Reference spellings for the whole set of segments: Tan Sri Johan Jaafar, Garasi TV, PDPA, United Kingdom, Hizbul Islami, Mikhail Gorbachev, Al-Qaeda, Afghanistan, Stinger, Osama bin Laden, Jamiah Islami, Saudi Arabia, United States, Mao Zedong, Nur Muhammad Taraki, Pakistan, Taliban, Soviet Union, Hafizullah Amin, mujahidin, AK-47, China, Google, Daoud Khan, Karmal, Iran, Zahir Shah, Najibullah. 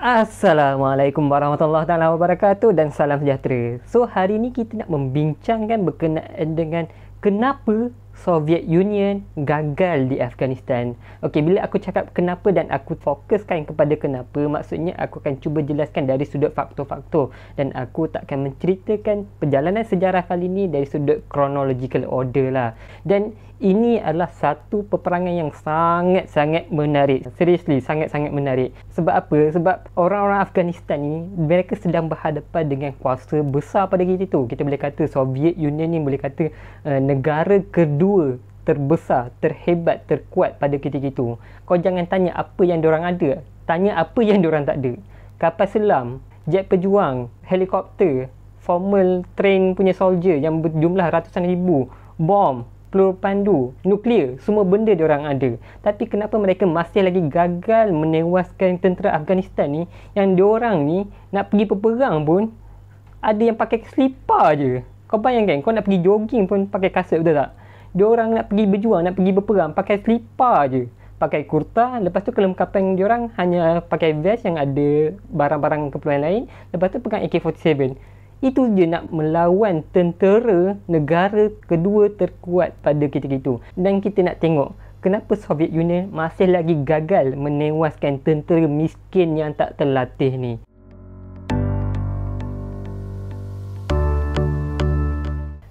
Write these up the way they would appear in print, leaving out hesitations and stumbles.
Assalamualaikum warahmatullahi wabarakatuh dan salam sejahtera. So hari ni kita nak membincangkan berkenaan dengan kenapa Soviet Union gagal di Afghanistan. Okey, bila aku cakap kenapa dan aku fokuskan kepada kenapa, maksudnya aku akan cuba jelaskan dari sudut faktor-faktor dan aku takkan menceritakan perjalanan sejarah kali ni dari sudut chronological order lah. Dan ini adalah satu peperangan yang sangat-sangat menarik. Seriously, sangat-sangat menarik. Sebab apa? Sebab orang-orang Afghanistan ni, mereka sedang berhadapan dengan kuasa besar pada kita tu. Kita boleh kata Soviet Union ni boleh kata negara kedua terbesar, terhebat, terkuat pada ketika itu. Kau jangan tanya apa yang diorang ada. Tanya apa yang diorang tak ada. Kapal selam, jet pejuang, helikopter, formal train punya soldier yang berjumlah ratusan ribu, bom, peluru pandu, nuklear, semua benda diorang ada. Tapi kenapa mereka masih lagi gagal menewaskan tentera Afghanistan ni, yang diorang ni nak pergi berperang pun ada yang pakai selipar je. Kau bayangkan, kau nak pergi jogging pun pakai kasut, betul tak? Diorang nak pergi berjuang, nak pergi berperang pakai selipar je, pakai kurta. Lepas tu kelengkapan diorang hanya pakai vest yang ada barang-barang keperluan lain. Lepas tu pegang AK-47. Itu je nak melawan tentera negara kedua terkuat pada ketika itu. Dan kita nak tengok kenapa Soviet Union masih lagi gagal menewaskan tentera miskin yang tak terlatih ni.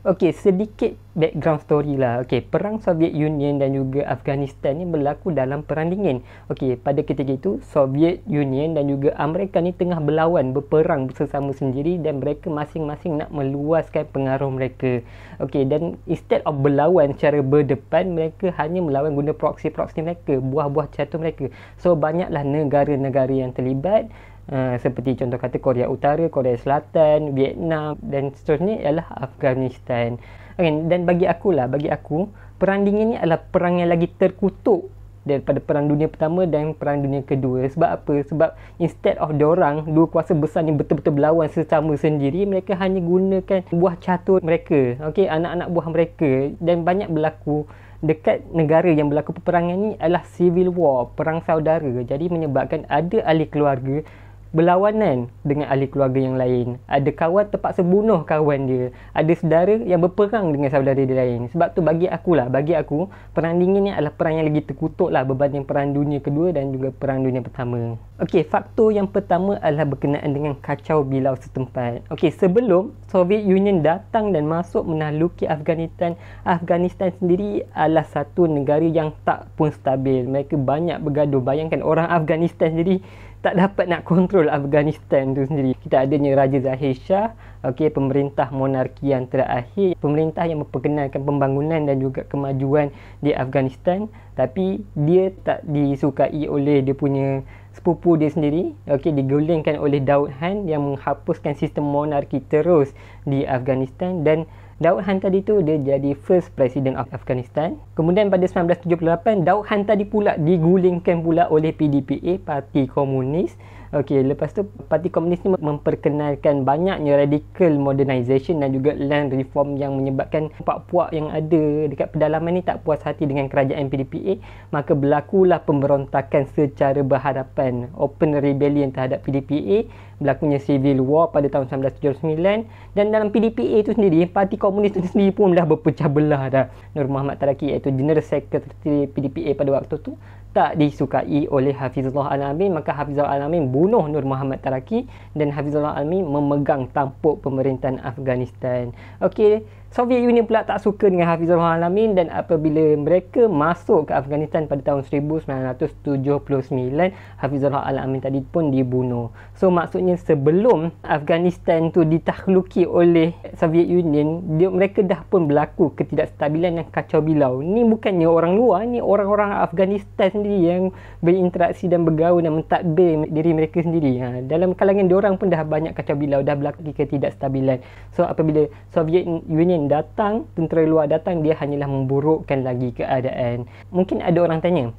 Okey, sedikit background story lah. Okey, perang Soviet Union dan juga Afghanistan ni berlaku dalam Perang Dingin. Okey, pada ketika itu Soviet Union dan juga Amerika ni tengah berlawan, berperang bersama sendiri dan mereka masing-masing nak meluaskan pengaruh mereka. Okey, dan instead of berlawan secara berdepan, mereka hanya melawan guna proksi-proksi mereka, buah-buah catur mereka. So banyaklah negara-negara yang terlibat. Seperti contoh kata Korea Utara, Korea Selatan, Vietnam dan seterusnya ialah Afghanistan. Okay, dan bagi aku Perang Dingin ni adalah perang yang lagi terkutuk daripada Perang Dunia Pertama dan Perang Dunia Kedua. Sebab apa? Sebab instead of diorang, dua kuasa besar ni betul-betul berlawan sesama sendiri, mereka hanya gunakan buah catur mereka. Okey, anak-anak buah mereka. Dan banyak berlaku dekat negara yang berlaku peperangan ni adalah civil war, perang saudara. Jadi menyebabkan ada ahli keluarga berlawanan dengan ahli keluarga yang lain. Ada kawan terpaksa bunuh kawan dia. Ada saudara yang berperang dengan saudara dia lain. Sebab tu bagi aku Perang Dingin ni adalah perang yang lagi terkutuk lah berbanding Perang Dunia Kedua dan juga Perang Dunia Pertama. Okey, faktor yang pertama adalah berkenaan dengan kacau bilau setempat. Okey, sebelum Soviet Union datang dan masuk menakluki Afghanistan, Afghanistan sendiri adalah satu negara yang tak pun stabil. Mereka banyak bergaduh. Bayangkan orang Afghanistan sendiri tak dapat nak kontrol Afghanistan tu sendiri. Kita adanya Raja Zahir Shah, okey, pemerintah monarki yang terakhir, pemerintah yang memperkenalkan pembangunan dan juga kemajuan di Afghanistan, tapi dia tak disukai oleh dia punya sepupu dia sendiri. Okey, digulingkan oleh Daoud Khan yang menghapuskan sistem monarki terus di Afghanistan. Dan Daoud Khan tadi tu dia jadi first president of Afghanistan. Kemudian pada 1978 Daoud Khan tadi pula digulingkan pula oleh PDPA, Parti Komunis. Okey, lepas tu Parti Komunis ni memperkenalkan banyaknya radical modernization dan juga land reform yang menyebabkan puak-puak yang ada dekat pedalaman ni tak puas hati dengan kerajaan PDPA, maka berlakulah pemberontakan secara berhadapan, open rebellion terhadap PDPA, berlakunya civil war pada tahun 1979. Dan dalam PDPA itu sendiri, Parti Komunis itu sendiri pun dah berpecah belah dah. Nur Muhammad Taraki, iaitu General Secretary PDPA pada waktu tu, tak disukai oleh Hafizullah Amin, maka Hafizullah Amin bunuh Nur Muhammad Taraki dan Hafizullah Amin memegang tampuk pemerintahan Afghanistan. Okey, Soviet Union pula tak suka dengan Hafizullah Amin dan apabila mereka masuk ke Afghanistan pada tahun 1979, Hafizullah Amin tadi pun dibunuh. So maksudnya sebelum Afghanistan tu ditakluki oleh Soviet Union, mereka dah pun berlaku ketidakstabilan yang kacau bilau. Ni bukannya orang luar, ni orang-orang Afghanistan sendiri yang berinteraksi dan bergaul dan mentadbir diri mereka sendiri. Dalam kalangan diorang pun dah banyak kacau bilau, dah berlaku ketidakstabilan. So apabila Soviet Union datang, tentera luar datang, dia hanyalah memburukkan lagi keadaan. Mungkin ada orang tanya,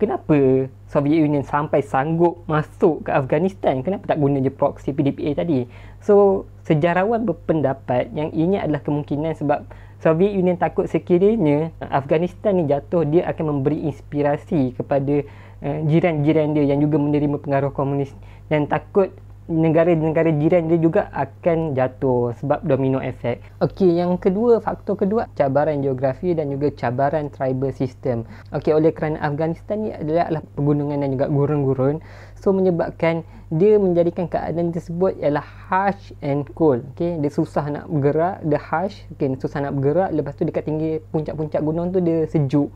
kenapa Soviet Union sampai sanggup masuk ke Afghanistan? Kenapa tak guna je proksi PDPA tadi? So, sejarawan berpendapat yang ini adalah kemungkinan sebab Soviet Union takut sekiranya Afghanistan ni jatuh, dia akan memberi inspirasi kepada jiran-jiran dia yang juga menerima pengaruh komunis, dan takut negara-negara jiran dia juga akan jatuh sebab domino efek. Okey, yang kedua, faktor kedua, cabaran geografi dan juga cabaran tribal system. Okey, oleh kerana Afghanistan ni adalah pegunungan dan juga gurun-gurun, so menyebabkan dia menjadikan keadaan tersebut ialah harsh and cold. Okey, dia susah nak bergerak, dia harsh, okey, susah nak bergerak, lepas tu dekat tinggi puncak-puncak gunung tu dia sejuk.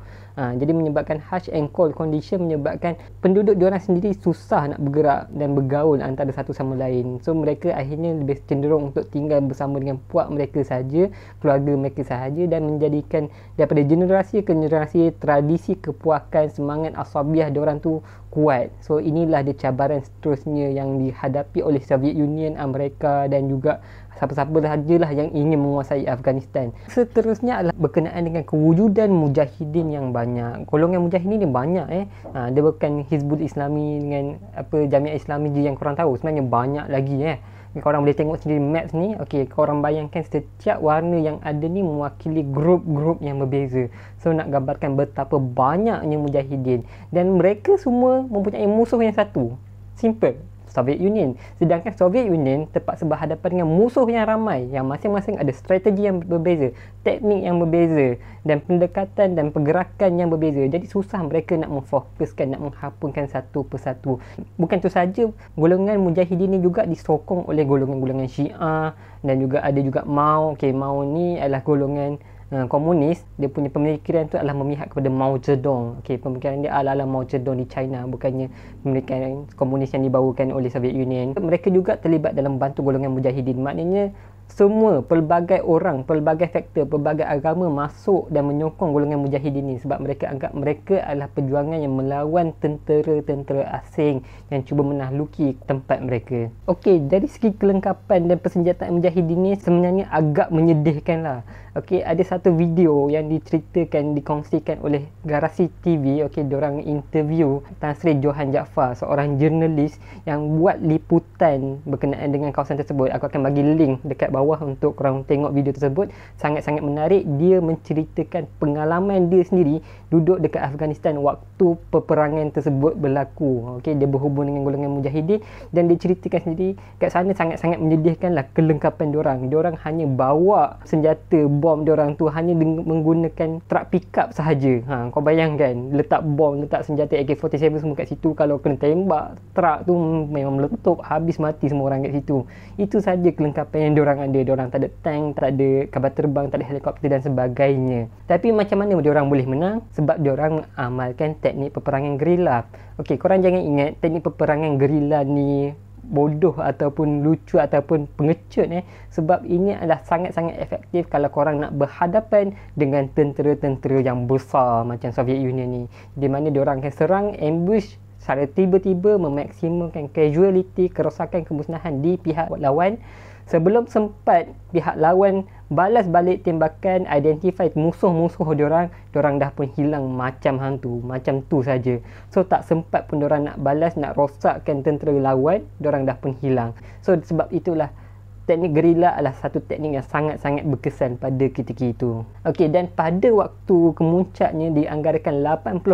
Jadi menyebabkan harsh and cold condition, menyebabkan penduduk diorang sendiri susah nak bergerak dan bergaul antara satu sama lain. So mereka akhirnya lebih cenderung untuk tinggal bersama dengan puak mereka saja, keluarga mereka sahaja, dan menjadikan daripada generasi ke generasi tradisi kepuakan, semangat asabiah diorang tu kuat. So inilah dia cabaran seterusnya yang dihadapi oleh Soviet Union, Amerika dan juga siapa-siapa sahajalah yang ingin menguasai Afghanistan. Seterusnya adalah berkenaan dengan kewujudan mujahidin yang banyak. Golongan mujahidin ni banyak dia bukan Hizbul Islami dengan apa Jamiah Islami je yang korang tahu, sebenarnya banyak lagi korang boleh tengok sendiri maps ni. Okey, korang bayangkan setiap warna yang ada ni mewakili grup-grup yang berbeza. So nak gambarkan betapa banyaknya mujahidin, dan mereka semua mempunyai musuh yang satu, simple, Soviet Union. Sedangkan Soviet Union terpaksa berhadapan dengan musuh yang ramai, yang masing-masing ada strategi yang berbeza, teknik yang berbeza, dan pendekatan dan pergerakan yang berbeza. Jadi susah mereka nak memfokuskan, nak menghapunkan satu persatu. Bukan itu saja, golongan mujahidin ni juga disokong oleh golongan-golongan Syiah, dan juga ada juga Mao. Okey, Mao ni adalah golongan komunis. Dia punya pemikiran tu adalah memihak kepada Mao Zedong. Okey, pemikiran dia ala-ala Mao Zedong di China, bukannya pemikiran komunis yang dibawakan oleh Soviet Union. Mereka juga terlibat dalam bantu golongan mujahidin. Maknanya semua, pelbagai orang, pelbagai faktor, pelbagai agama masuk dan menyokong golongan mujahidin ni, sebab mereka anggap mereka adalah perjuangan yang melawan tentera-tentera asing yang cuba menakluki tempat mereka. Okey, dari segi kelengkapan dan persenjataan mujahidin ni sebenarnya agak menyedihkan lah. Okey, ada satu video yang diceritakan, dikongsikan oleh Garasi TV. Okey, diorang interview Tan Sri Johan Jaafar, seorang jurnalis yang buat liputan berkenaan dengan kawasan tersebut. Aku akan bagi link dekat bawah untuk korang tengok video tersebut. Sangat-sangat menarik. Dia menceritakan pengalaman dia sendiri duduk dekat Afghanistan waktu peperangan tersebut berlaku. Okey, dia berhubung dengan golongan mujahidin, dan dia ceritakan sendiri kat sana sangat-sangat menyedihkanlah kelengkapan diorang. Diorang hanya bawa senjata bom diorang tu hanya menggunakan truk pickup sahaja. Kau bayangkan, letak bom, letak senjata AK-47 semua kat situ, kalau kena tembak truk tu memang meletup, habis mati semua orang kat situ. Itu saja kelengkapan yang diorang ada. Diorang tak ada tank, tak ada kapal terbang, tak ada helikopter dan sebagainya. Tapi macam mana diorang boleh menang? Sebab diorang mengamalkan teknik peperangan gerila. Okey, korang jangan ingat teknik peperangan gerila ni bodoh ataupun lucu ataupun pengecut sebab ini adalah sangat-sangat efektif kalau korang nak berhadapan dengan tentera-tentera yang besar macam Soviet Union ni, di mana diorang akan serang ambush secara tiba-tiba, memaksimumkan casualty, kerosakan, kemusnahan di pihak lawan. Sebelum sempat pihak lawan balas balik tembakan, identify musuh-musuh diorang, diorang dah pun hilang macam hantu, macam tu saja. So tak sempat pun diorang nak balas, nak rosakkan tentera lawan, diorang dah pun hilang. So sebab itulah teknik gerila adalah satu teknik yang sangat-sangat berkesan pada ketika itu. Okey, dan pada waktu kemuncaknya dianggarkan 80%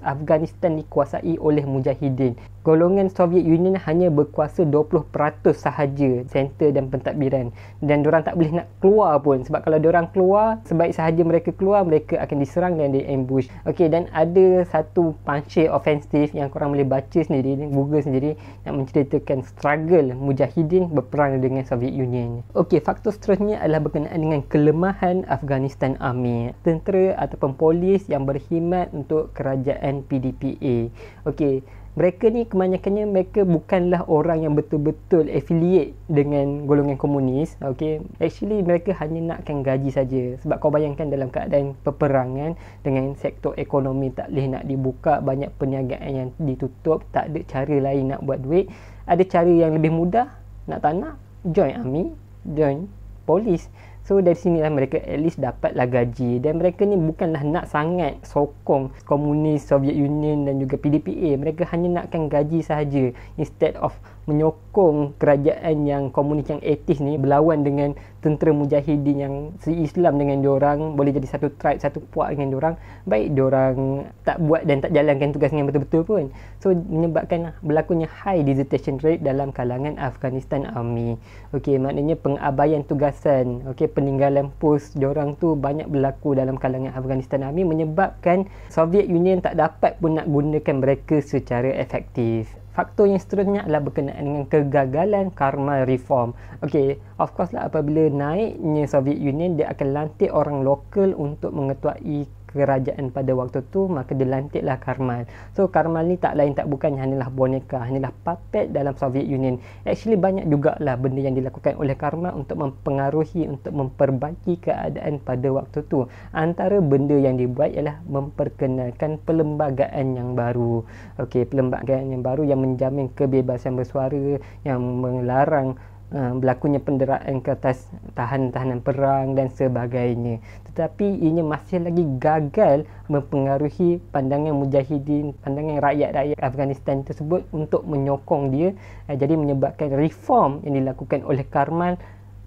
Afghanistan dikuasai oleh mujahidin. Golongan Soviet Union hanya berkuasa 20% sahaja senter dan pentadbiran, dan diorang tak boleh nak keluar pun, sebab kalau diorang keluar, sebaik sahaja mereka keluar, mereka akan diserang dan di-ambush. Okey, dan ada satu punchir offensif yang korang boleh baca sendiri, Google sendiri, yang menceritakan struggle mujahidin berperang dengan Soviet Union. Okey, faktor seterusnya adalah berkenaan dengan kelemahan Afghanistan Army, tentera ataupun polis yang berkhidmat untuk kerajaan PDPA. Okey, mereka ni kebanyakannya mereka bukanlah orang yang betul-betul affiliate dengan golongan komunis. Okey, actually mereka hanya nakkan gaji saja. Sebab kau bayangkan dalam keadaan peperangan dengan sektor ekonomi tak boleh nak dibuka, banyak perniagaan yang ditutup, tak ada cara lain nak buat duit. Ada cara yang lebih mudah, nak tak nak join army, join polis. So dari sinilah mereka at least dapatlah gaji, dan mereka ni bukanlah nak sangat sokong komunis, Soviet Union dan juga PDPA. Mereka hanya nakkan gaji sahaja instead of menyokong kerajaan yang komunis yang etis ni berlawan dengan tentera mujahidin yang se-Islam dengan diorang, boleh jadi satu tribe, satu puak dengan diorang. Baik diorang tak buat dan tak jalankan tugas dengan betul-betul pun. So menyebabkan berlakunya high desertion rate dalam kalangan Afghanistan Army. Okey, maknanya pengabaian tugasan, okey, peninggalan pos diorang tu banyak berlaku dalam kalangan Afghanistan Army, menyebabkan Soviet Union tak dapat pun nak gunakan mereka secara efektif. Faktor yang seterusnya adalah berkenaan dengan kegagalan Karmal reform. Okey, of course lah, apabila naiknya Soviet Union, dia akan lantik orang lokal untuk mengetuai kerajaan pada waktu tu, maka dilantiklah Karmal. So Karmal ni tak lain tak bukan hanyalah boneka, hanyalah puppet dalam Soviet Union. Actually banyak jugalah benda yang dilakukan oleh Karmal untuk mempengaruhi, untuk memperbaiki keadaan pada waktu tu. Antara benda yang dibuat ialah memperkenalkan perlembagaan yang baru. Okey, perlembagaan yang baru yang menjamin kebebasan bersuara, yang melarang berlakunya penderaan ke atas tahanan-tahanan perang dan sebagainya. Tetapi ianya masih lagi gagal mempengaruhi pandangan mujahidin, pandangan rakyat-rakyat Afghanistan tersebut untuk menyokong dia. Jadi menyebabkan reform yang dilakukan oleh Karmal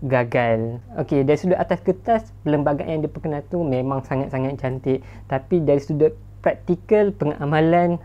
gagal. Okey, dari sudut atas kertas, perlembagaan yang diperkenal tu memang sangat-sangat cantik, tapi dari sudut praktikal pengamalan,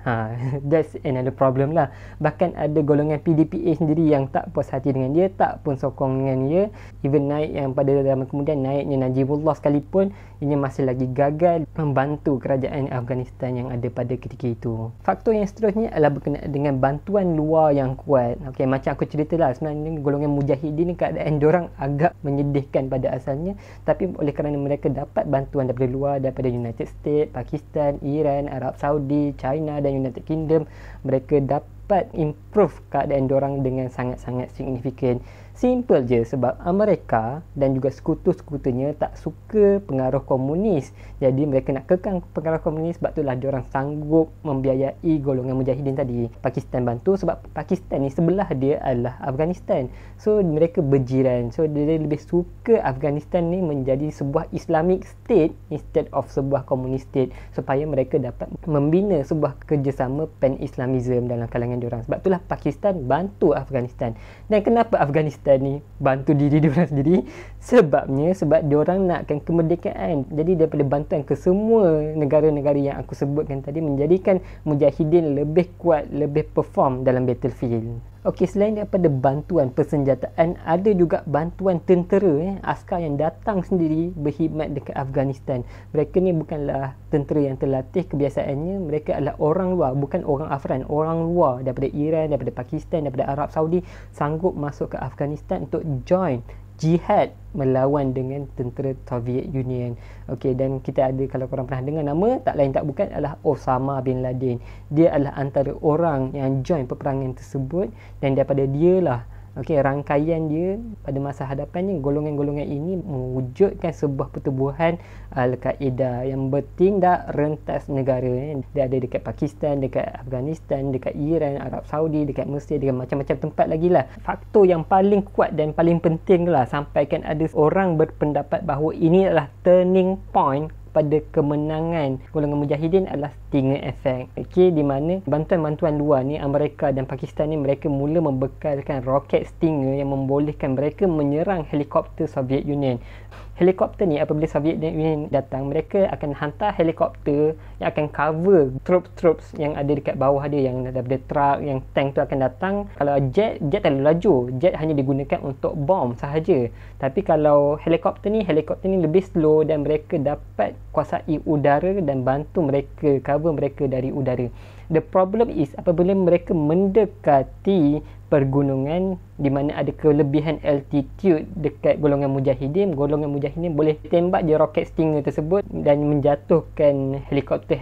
that's another problem lah. Bahkan ada golongan PDPA sendiri yang tak puas hati dengan dia, tak pun sokong dengan dia. Even naik yang pada zaman kemudian, naiknya Najibullah sekalipun, ini masih lagi gagal membantu kerajaan Afghanistan yang ada pada ketika itu. Faktor yang seterusnya adalah berkenaan dengan bantuan luar yang kuat. Okey, macam aku cerita lah, sebenarnya golongan mujahidin ni keadaan diorang agak menyedihkan pada asalnya, tapi oleh kerana mereka dapat bantuan daripada luar, daripada United States, Pakistan, Iran, Arab Saudi, China dan United Kingdom, mereka dapat improve keadaan diorang dengan sangat-sangat signifikan. Simple je, sebab Amerika dan juga sekutu-sekutunya tak suka pengaruh komunis. Jadi mereka nak kekang pengaruh komunis, sebab itulah diorang sanggup membiayai golongan mujahidin tadi. Pakistan bantu sebab Pakistan ni sebelah dia adalah Afghanistan. So mereka berjiran. So dia lebih suka Afghanistan ni menjadi sebuah Islamic state instead of sebuah komunis state, supaya mereka dapat membina sebuah kerjasama pan-Islamism dalam kalangan diorang. Sebab itulah Pakistan bantu Afghanistan. Dan kenapa Afghanistan ni bantu diri diorang sendiri? Sebabnya sebab diorang nakkan kemerdekaan. Jadi daripada bantuan ke semua negara-negara yang aku sebutkan tadi, menjadikan mujahidin lebih kuat, lebih perform dalam battlefield. Okey, selain daripada bantuan persenjataan, ada juga bantuan tentera, askar yang datang sendiri berkhidmat dekat Afghanistan. Mereka ni bukanlah tentera yang terlatih, kebiasaannya mereka adalah orang luar, bukan orang Afran, orang luar daripada Iran, daripada Pakistan, daripada Arab Saudi, sanggup masuk ke Afghanistan untuk join jihad melawan dengan tentera Soviet Union. Okey, dan kita ada, kalau korang pernah dengar nama, tak lain tak bukan adalah Osama bin Laden. Dia adalah antara orang yang join peperangan tersebut, dan daripada dialah, okey, rangkaian dia pada masa hadapannya, golongan-golongan ini mewujudkan sebuah pertubuhan Al-Qaeda yang bertindak rentas negara. Dia ada dekat Pakistan, dekat Afghanistan, dekat Iran, Arab Saudi, dekat Mesir, dekat macam-macam tempat lagi lah. Faktor yang paling kuat dan paling penting lah, sampaikan ada orang berpendapat bahawa ini adalah turning point pada kemenangan golongan mujahidin adalah Stinger effect. Okey, di mana bantuan-bantuan luar ni, Amerika dan Pakistan ni, mereka mula membekalkan roket Stinger yang membolehkan mereka menyerang helikopter Soviet Union. Helikopter ni apabila Soviet Union datang, mereka akan hantar helikopter yang akan cover troops-troops yang ada dekat bawah dia, yang daripada truck, yang tank tu akan datang. Kalau jet terlalu laju, jet hanya digunakan untuk bom sahaja. Tapi kalau helikopter ni lebih slow, dan mereka dapat kuasai udara dan bantu mereka, cover mereka dari udara. The problem is apabila mereka mendekati pergunungan di mana ada kelebihan altitude dekat golongan mujahidin boleh tembak je roket Stinger tersebut dan menjatuhkan helikopter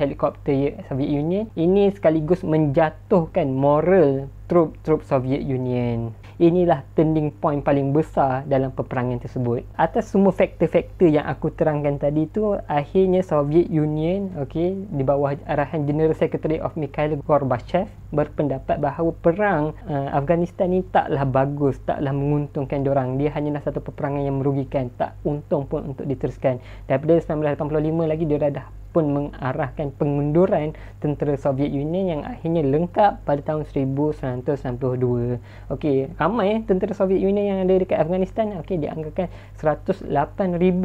Soviet Union. Ini sekaligus menjatuhkan moral troop-troop Soviet Union. Inilah turning point paling besar dalam peperangan tersebut. Atas semua faktor-faktor yang aku terangkan tadi tu, akhirnya Soviet Union, okey, di bawah arahan General Secretary of Mikhail Mikhail Gorbachev berpendapat bahawa perang Afghanistan ni taklah bagus, taklah menguntungkan diorang. Dia hanyalah satu peperangan yang merugikan, tak untung pun untuk diteruskan. Daripada 1985 lagi diorang dah pun mengarahkan pengunduran tentera Soviet Union yang akhirnya lengkap pada tahun 1962. Okey, ramai tentera Soviet Union yang ada dekat Afghanistan. Okey, dianggarkan 108,000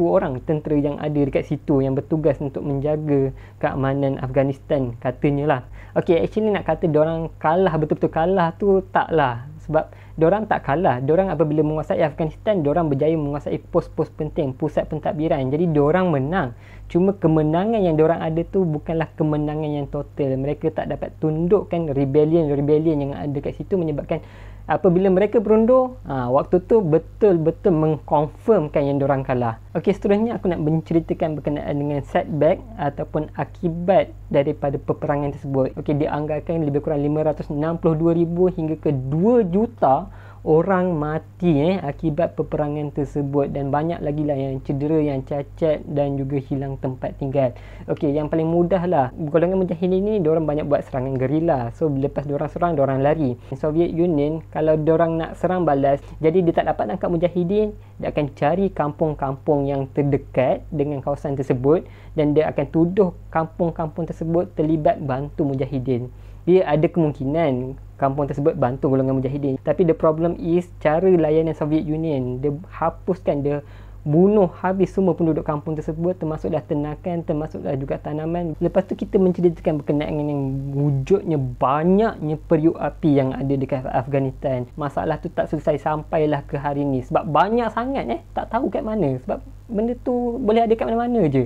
orang tentera yang ada dekat situ yang bertugas untuk menjaga keamanan Afghanistan katanya lah. Okey, actually nak kata diorang kalah, betul-betul kalah tu taklah, sebab diorang tak kalah. Diorang apabila menguasai Afghanistan, diorang berjaya menguasai pos-pos penting, pusat pentadbiran. Jadi diorang menang. Cuma kemenangan yang diorang ada tu bukanlah kemenangan yang total. Mereka tak dapat tundukkan rebellion yang ada kat situ, menyebabkan apabila mereka berundur, waktu tu betul-betul mengkonfirmkan yang diorang kalah. Okey, seterusnya aku nak menceritakan berkenaan dengan setback ataupun akibat daripada peperangan tersebut. Okey, dianggarkan lebih kurang 562,000 hingga ke 2 juta orang mati akibat peperangan tersebut, dan banyak lagi lah yang cedera, yang cacat dan juga hilang tempat tinggal. Okey, yang paling mudah lah golongan mujahid ini, diorang banyak buat serangan gerila. So lepas diorang serang, diorang lari. Soviet Union kalau diorang nak serang balas, jadi dia tak dapat tangkap mujahidin, dia akan cari kampung-kampung yang terdekat dengan kawasan tersebut dan dia akan tuduh kampung-kampung tersebut terlibat bantu mujahidin. Dia ada kemungkinan kampung tersebut bantu golongan mujahidin. Tapi the problem is cara layanan Soviet Union. Dia hapuskan, dia bunuh habis semua penduduk kampung tersebut, termasuklah tenakan, termasuklah juga tanaman. Lepas tu kita menceritakan berkenaan dengan wujudnya banyaknya periuk api yang ada dekat Afghanistan. Masalah tu tak selesai sampailah ke hari ni sebab banyak sangat, tak tahu kat mana, sebab benda tu boleh ada kat mana-mana je.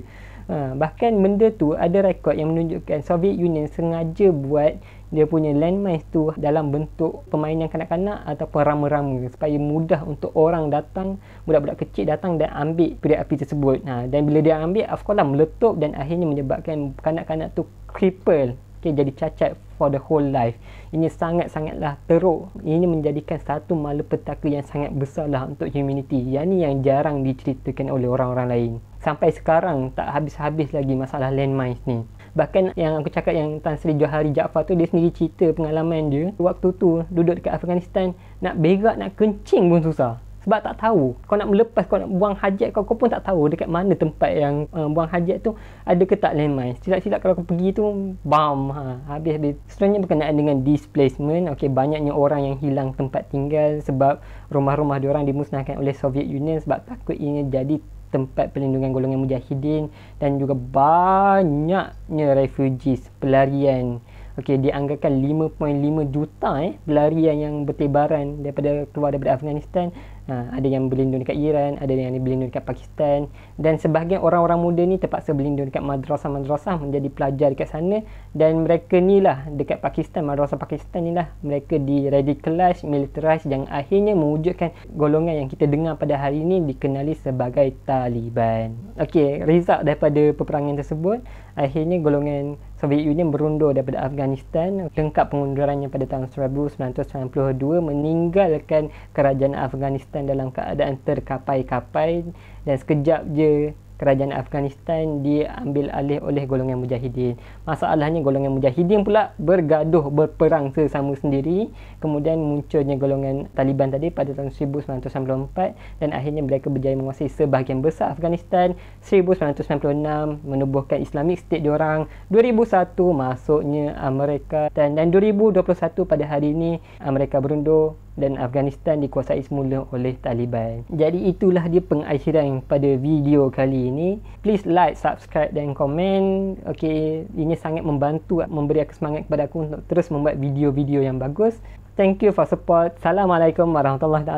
Bahkan benda tu ada rekod yang menunjukkan Soviet Union sengaja buat dia punya landmines tu dalam bentuk permainan kanak-kanak ataupun rama-rama supaya mudah untuk orang datang, budak-budak kecil datang dan ambil periuk api tersebut. Dan bila dia ambil, of course lah meletup dan akhirnya menyebabkan kanak-kanak tu cripple, jadi cacat for the whole life. Ini sangat-sangatlah teruk. Ini menjadikan satu malapetaka yang sangat besarlah untuk humanity. Yang ni yang jarang diceritakan oleh orang-orang lain. Sampai sekarang tak habis-habis lagi masalah landmines ni. Bahkan yang aku cakap yang Tan Sri Johan Jaafar tu, dia sendiri cerita pengalaman dia waktu tu duduk dekat Afghanistan, nak berak, nak kencing pun susah sebab tak tahu. Kau nak melepas, kau nak buang hajat kau, kau pun tak tahu dekat mana tempat yang buang hajat tu ada ke tak landmines. Silap-silap kalau kau pergi tu, bam, habis-habis. Seterusnya berkenaan dengan displacement. Okey, banyaknya orang yang hilang tempat tinggal sebab rumah-rumah diorang dimusnahkan oleh Soviet Union sebab takut ini jadi tempat perlindungan golongan mujahidin, dan juga banyaknya refugees, pelarian. Okey, dianggarkan 5.5 juta pelarian yang bertebaran daripada keluar daripada Afghanistan. Ada yang berlindung dekat Iran, ada yang berlindung dekat Pakistan, dan sebahagian orang-orang muda ni terpaksa berlindung dekat madrasah-madrasah menjadi pelajar dekat sana, dan mereka ni lah dekat Pakistan, madrasah Pakistan ni lah mereka diradikalize, militarize, yang akhirnya mewujudkan golongan yang kita dengar pada hari ini dikenali sebagai Taliban. Okey, result daripada peperangan tersebut, akhirnya golongan Soviet Union berundur daripada Afghanistan, lengkap pengundurannya pada tahun 1992, meninggalkan kerajaan Afghanistan dalam keadaan terkapai-kapai, dan sekejap je kerajaan Afghanistan diambil alih oleh golongan mujahidin. Masalahnya golongan mujahidin pula bergaduh, berperang sesama sendiri. Kemudian munculnya golongan Taliban tadi pada tahun 1994, dan akhirnya mereka berjaya menguasai sebahagian besar Afghanistan. 1996 menubuhkan Islamic State diorang. 2001 masuknya Amerika, dan 2021 pada hari ini Amerika berundur dan Afghanistan dikuasai semula oleh Taliban. Jadi itulah dia pengakhiran pada video kali ini. Please like, subscribe dan komen. Okey, ini sangat membantu, memberi aku semangat kepada aku untuk terus membuat video-video yang bagus. Thank you for support. Assalamualaikum warahmatullahi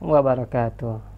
wabarakatuh.